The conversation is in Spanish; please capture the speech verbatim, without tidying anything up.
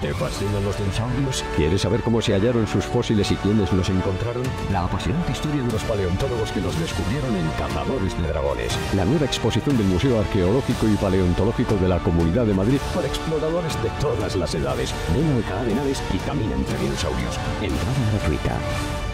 ¿Te fascinan los dinosaurios? ¿Quieres saber cómo se hallaron sus fósiles y quiénes los encontraron? La apasionante historia de los paleontólogos que los descubrieron en Cazadores de Dragones. La nueva exposición del Museo Arqueológico y Paleontológico de la Comunidad de Madrid para exploradores de todas las edades. Ven al Alcalá de Henares y camina entre dinosaurios. Entrada gratuita.